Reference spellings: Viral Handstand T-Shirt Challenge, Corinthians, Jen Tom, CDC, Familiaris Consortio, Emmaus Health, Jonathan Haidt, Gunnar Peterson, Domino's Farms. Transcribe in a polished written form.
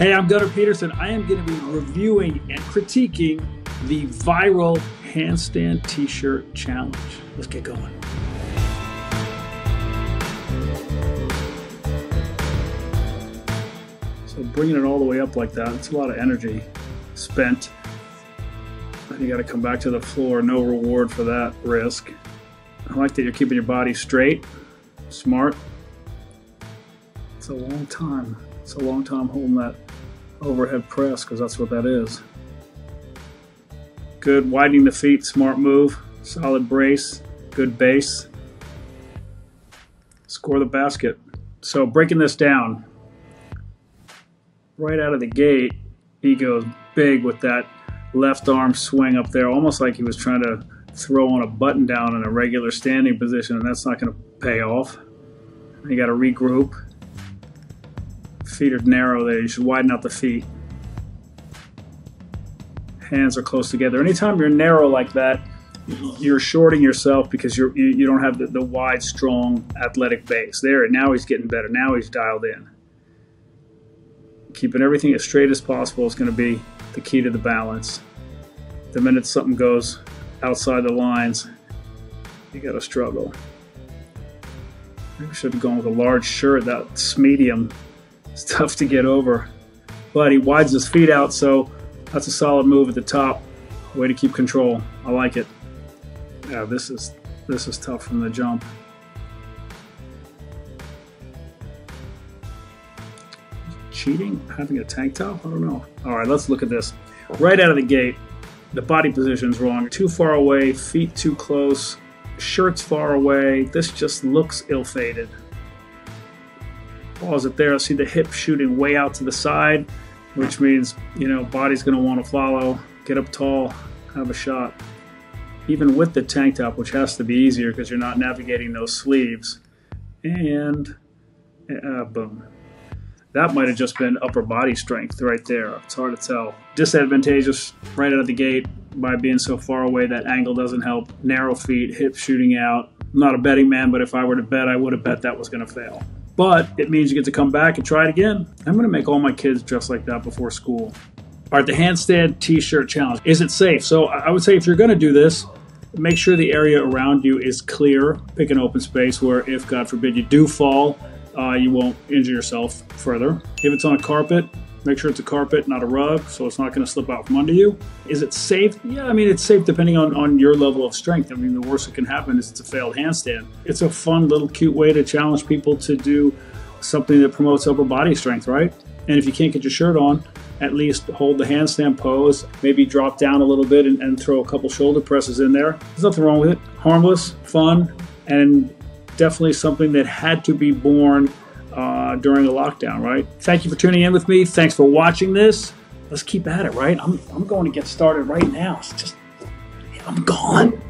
Hey, I'm Gunnar Peterson. I am going to be reviewing and critiquing the Viral Handstand T-Shirt Challenge. Let's get going. So bringing it all the way up like that, it's a lot of energy spent. You got to come back to the floor. No reward for that risk. I like that you're keeping your body straight, smart. It's a long time. It's a long time holding that overhead press because that's what that is. Good widening the feet, smart move, solid brace, good base. Score the basket. So breaking this down, right out of the gate, he goes big with that left arm swing up there, almost like he was trying to throw on a button down in a regular standing position, and that's not going to pay off. You got to regroup. Feet are narrow there. You should widen out the feet. Hands are close together. Anytime you're narrow like that, you're shorting yourself because you don't have the wide, strong, athletic base. There, now he's getting better. Now he's dialed in. Keeping everything as straight as possible is going to be the key to the balance. The minute something goes outside the lines, you got to struggle. I should have gone with a large shirt. That's medium. It's tough to get over. But he widens his feet out, so that's a solid move at the top. Way to keep control. I like it. Yeah, this is tough from the jump. Cheating? Having a tank top? I don't know. All right, let's look at this. Right out of the gate, the body position's wrong. Too far away, feet too close, shirt's far away. This just looks ill-fated. Pause it there. I see the hip shooting way out to the side, which means, you know, body's going to want to follow. Get up tall, have a shot. Even with the tank top, which has to be easier because you're not navigating those sleeves. And boom. That might have just been upper body strength right there. It's hard to tell. Disadvantageous right out of the gate by being so far away. That angle doesn't help. Narrow feet, hip shooting out. I'm not a betting man, but if I were to bet, I would have bet that was going to fail. But it means you get to come back and try it again. I'm going to make all my kids dress like that before school. All right, the handstand t-shirt challenge. Is it safe? So I would say if you're going to do this, make sure the area around you is clear. Pick an open space where if, God forbid, you do fall, you won't injure yourself further. If it's on a carpet, make sure it's a carpet, not a rug, so it's not going to slip out from under you. Is it safe? Yeah, I mean, it's safe depending on your level of strength. I mean, the worst that can happen is it's a failed handstand. It's a fun little cute way to challenge people to do something that promotes upper body strength, right? And if you can't get your shirt on, at least hold the handstand pose, maybe drop down a little bit and throw a couple shoulder presses in there. There's nothing wrong with it. Harmless, fun, and definitely something that had to be born during a lockdown, right? Thank you for tuning in with me. Thanks for watching this. Let's keep at it, right? I'm going to get started right now. It's just, I'm gone.